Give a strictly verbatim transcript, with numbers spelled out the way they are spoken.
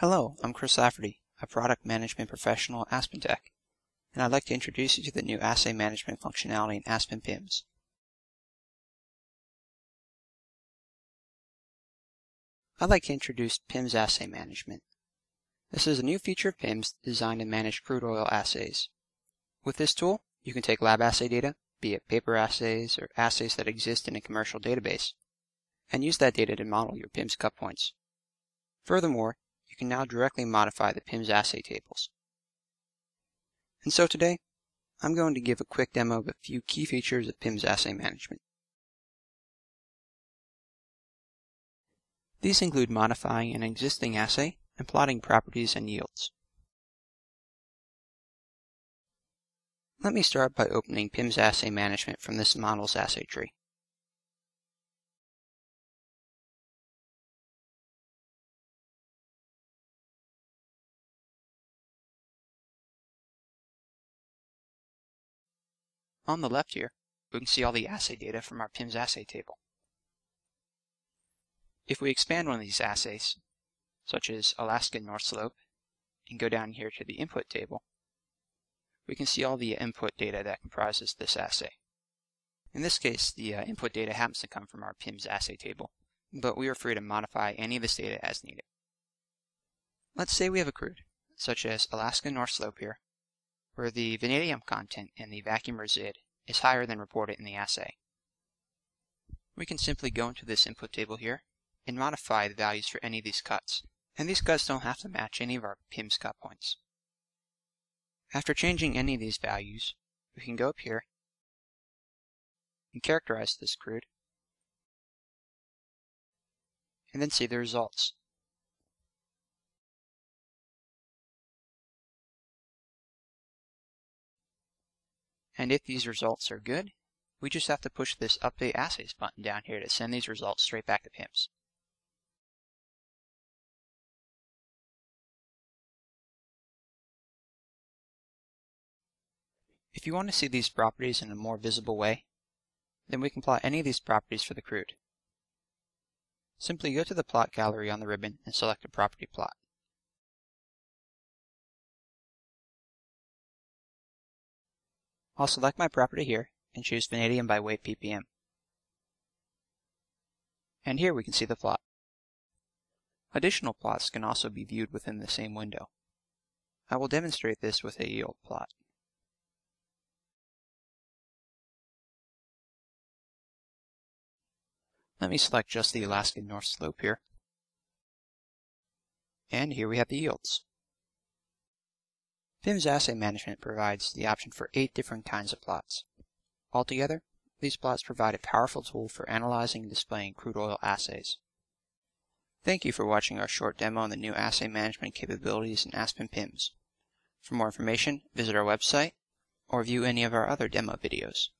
Hello, I'm Chris Lafferty, a product management professional at Aspen Tech, and I'd like to introduce you to the new assay management functionality in Aspen PIMS. I'd like to introduce PIMS Assay Management. This is a new feature of PIMS designed to manage crude oil assays. With this tool, you can take lab assay data, be it paper assays or assays that exist in a commercial database, and use that data to model your PIMS cut points. Furthermore, you can now directly modify the PIMS assay tables. And so today, I'm going to give a quick demo of a few key features of PIMS assay management. These include modifying an existing assay and plotting properties and yields. Let me start by opening PIMS assay management from this model's assay tree. On the left here, we can see all the assay data from our PIMS assay table. If we expand one of these assays, such as Alaska North Slope, and go down here to the input table, we can see all the input data that comprises this assay. In this case, the uh, input data happens to come from our PIMS assay table, but we are free to modify any of this data as needed. Let's say we have a crude, such as Alaska North Slope here, where the vanadium content in the vacuum resid is higher than reported in the assay. We can simply go into this input table here and modify the values for any of these cuts, and these cuts don't have to match any of our PIMS cut points. After changing any of these values, we can go up here and characterize this crude, and then see the results. And if these results are good, we just have to push this Update Assays button down here to send these results straight back to PIMS. If you want to see these properties in a more visible way, then we can plot any of these properties for the crude. Simply go to the plot gallery on the ribbon and select a property plot. I'll select my property here and choose vanadium by weight P P M. And here we can see the plot. Additional plots can also be viewed within the same window. I will demonstrate this with a yield plot. Let me select just the Alaska North Slope here. And here we have the yields. PIMS Assay Management provides the option for eight different kinds of plots. Altogether, these plots provide a powerful tool for analyzing and displaying crude oil assays. Thank you for watching our short demo on the new assay management capabilities in Aspen PIMS. For more information, visit our website or view any of our other demo videos.